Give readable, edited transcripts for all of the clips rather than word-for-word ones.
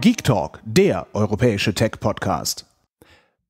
GeekTalk, der europäische Tech-Podcast.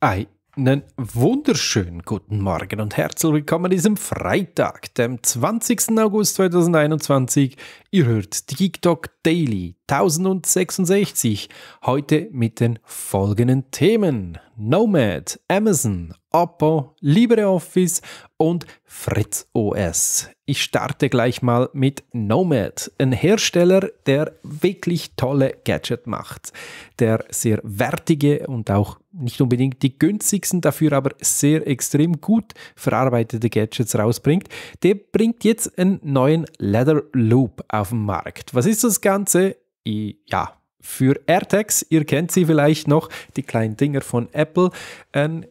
Einen wunderschönen guten Morgen und herzlich willkommen an diesem Freitag, dem 20. August 2021. Ihr hört die GeekTalk Daily 1066, heute mit den folgenden Themen: Nomad, Amazon, Oppo, LibreOffice und Fritz OS. Ich starte gleich mal mit Nomad, ein Hersteller, der wirklich tolle Gadgets macht, der sehr wertige und auch nicht unbedingt die günstigsten, dafür aber sehr extrem gut verarbeitete Gadgets rausbringt. Der bringt jetzt einen neuen Leather Loop auf den Markt. Was ist das Ganze? Ja, für AirTags, ihr kennt sie vielleicht noch, die kleinen Dinger von Apple, ein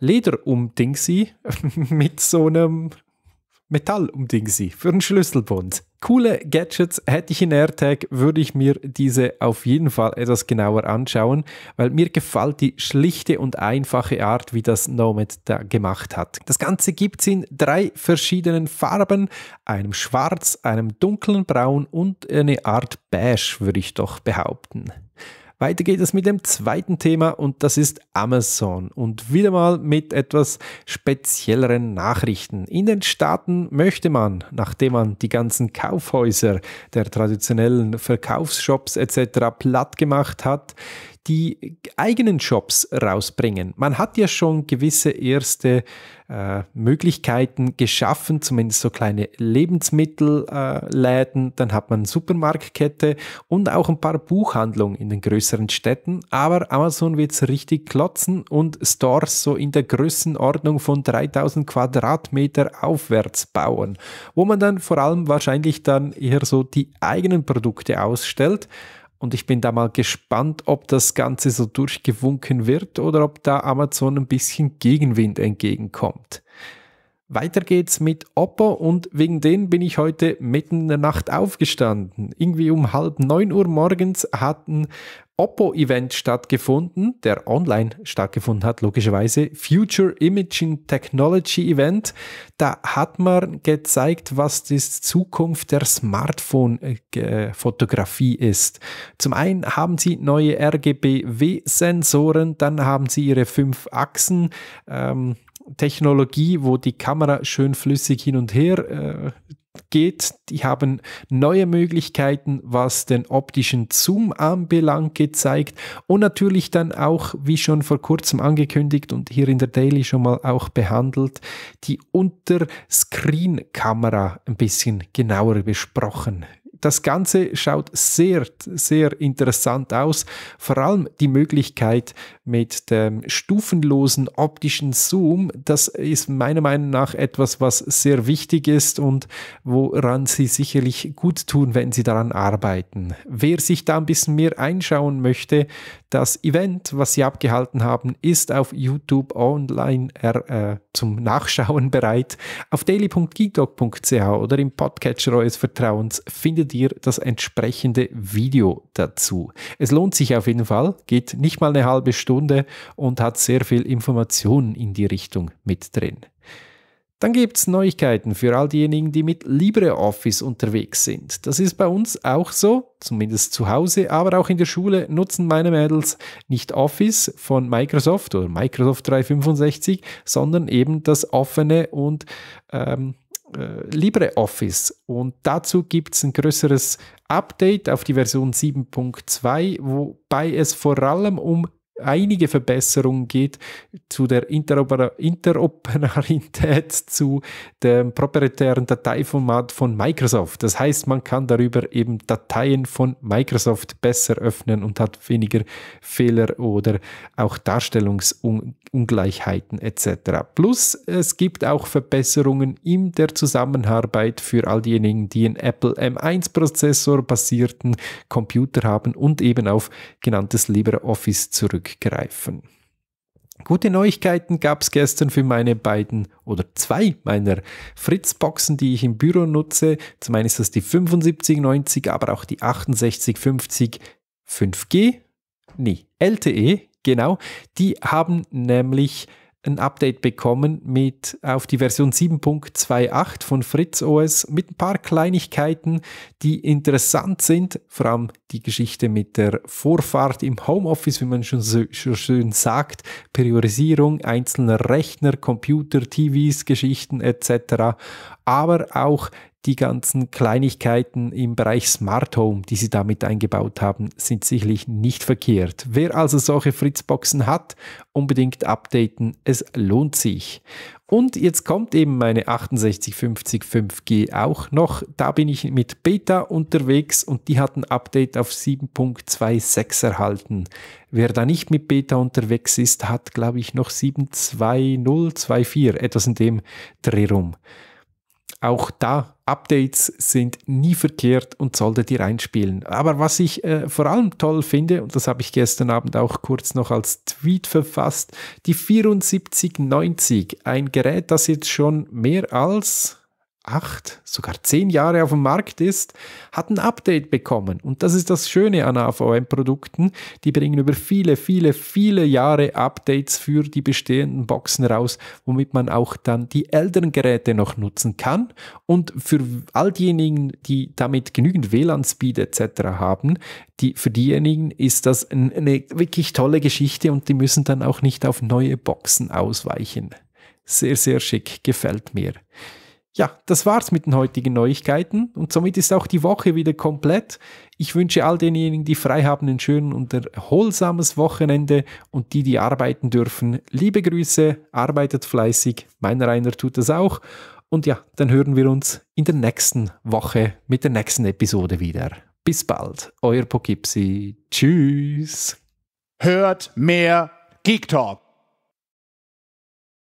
Lederumdingsi mit so einem Metallumdingsi für einen Schlüsselbund. Coole Gadgets. Hätte ich in AirTag, würde ich mir diese auf jeden Fall etwas genauer anschauen, weil mir gefällt die schlichte und einfache Art, wie das Nomad da gemacht hat. Das Ganze gibt es in drei verschiedenen Farben, einem schwarz, einem dunklen Braun und eine Art Beige, würde ich doch behaupten. Weiter geht es mit dem zweiten Thema und das ist Amazon und wieder mal mit etwas spezielleren Nachrichten. In den Staaten möchte man, nachdem man die ganzen Kaufhäuser der traditionellen Verkaufsshops etc. platt gemacht hat, die eigenen Shops rausbringen. Man hat ja schon gewisse erste Möglichkeiten geschaffen, zumindest so kleine Lebensmittelläden, dann hat man Supermarktkette und auch ein paar Buchhandlungen in den größeren Städten, aber Amazon wird es richtig klotzen und Stores so in der Größenordnung von 3000 Quadratmeter aufwärts bauen, wo man dann vor allem wahrscheinlich dann eher so die eigenen Produkte ausstellt. Und ich bin da mal gespannt, ob das Ganze so durchgewunken wird oder ob da Amazon ein bisschen Gegenwind entgegenkommt. Weiter geht's mit Oppo und wegen denen bin ich heute mitten in der Nacht aufgestanden. Irgendwie um 8:30 Uhr morgens hat ein Oppo-Event stattgefunden, der online stattgefunden hat, logischerweise. Future Imaging Technology Event. Da hat man gezeigt, was die Zukunft der Smartphone-Fotografie ist. Zum einen haben sie neue RGBW-Sensoren, dann haben sie ihre 5 Achsen, Technologie, wo die Kamera schön flüssig hin und her geht. Die haben neue Möglichkeiten, was den optischen Zoom anbelangt, gezeigt und natürlich dann auch, wie schon vor kurzem angekündigt und hier in der Daily schon mal auch behandelt, die Unterscreen-Kamera ein bisschen genauer besprochen. Das Ganze schaut sehr, sehr interessant aus. Vor allem die Möglichkeit mit dem stufenlosen optischen Zoom, das ist meiner Meinung nach etwas, was sehr wichtig ist und woran sie sicherlich gut tun, wenn sie daran arbeiten. Wer sich da ein bisschen mehr einschauen möchte, das Event, was sie abgehalten haben, ist auf YouTube online zum Nachschauen bereit. Auf daily.geektalk.ch oder im Podcatcher eures Vertrauens findet dir das entsprechende Video dazu. Es lohnt sich auf jeden Fall, geht nicht mal eine halbe Stunde und hat sehr viel Informationen in die Richtung mit drin. Dann gibt es Neuigkeiten für all diejenigen, die mit LibreOffice unterwegs sind. Das ist bei uns auch so, zumindest zu Hause, aber auch in der Schule nutzen meine Mädels nicht Office von Microsoft oder Microsoft 365, sondern eben das offene und LibreOffice, und dazu gibt es ein größeres Update auf die Version 7.2, wobei es vor allem um einige Verbesserungen geht zu der Interoperabilität, zu dem proprietären Dateiformat von Microsoft. Das heißt, man kann darüber eben Dateien von Microsoft besser öffnen und hat weniger Fehler oder auch Darstellungsungleichheiten etc. Plus es gibt auch Verbesserungen in der Zusammenarbeit für all diejenigen, die einen Apple M1-Prozessor basierten Computer haben und eben auf genanntes LibreOffice zurück greifen. Gute Neuigkeiten gab es gestern für meine beiden oder zwei meiner Fritzboxen, die ich im Büro nutze. Zum einen ist das die 7590, aber auch die 6850 5G, LTE, genau. Die haben nämlich ein Update bekommen mit auf die Version 7.28 von Fritz OS mit ein paar Kleinigkeiten, die interessant sind. Vor allem die Geschichte mit der Vorfahrt im Homeoffice, wie man schon schön sagt, Priorisierung einzelner Rechner, Computer, TVs, Geschichten etc. Aber auch die ganzen Kleinigkeiten im Bereich Smart Home, die sie damit eingebaut haben, sind sicherlich nicht verkehrt. Wer also solche Fritzboxen hat, unbedingt updaten, es lohnt sich. Und jetzt kommt eben meine 6850 5G auch noch. Da bin ich mit Beta unterwegs und die hat ein Update auf 7.26 erhalten. Wer da nicht mit Beta unterwegs ist, hat, glaube ich, noch 7.2024, etwas in dem Dreh rum. Auch da, Updates sind nie verkehrt und solltet ihr einspielen. Aber was ich vor allem toll finde, und das habe ich gestern Abend auch kurz noch als Tweet verfasst, die 7490, ein Gerät, das jetzt schon mehr als 8, sogar 10 Jahre auf dem Markt ist, hat ein Update bekommen. Und das ist das Schöne an AVM-Produkten. Die bringen über viele, viele, viele Jahre Updates für die bestehenden Boxen raus, womit man auch dann die älteren Geräte noch nutzen kann. Und für all diejenigen, die damit genügend WLAN-Speed etc. haben, für diejenigen ist das eine wirklich tolle Geschichte und die müssen dann auch nicht auf neue Boxen ausweichen. Sehr, sehr schick, gefällt mir. Ja, das war's mit den heutigen Neuigkeiten und somit ist auch die Woche wieder komplett. Ich wünsche all denjenigen, die frei haben, ein schönes und erholsames Wochenende und die, die arbeiten dürfen, liebe Grüße, arbeitet fleißig, mein Rainer tut das auch. Und ja, dann hören wir uns in der nächsten Woche mit der nächsten Episode wieder. Bis bald, euer pokipsie. Tschüss. Hört mehr GeekTalk.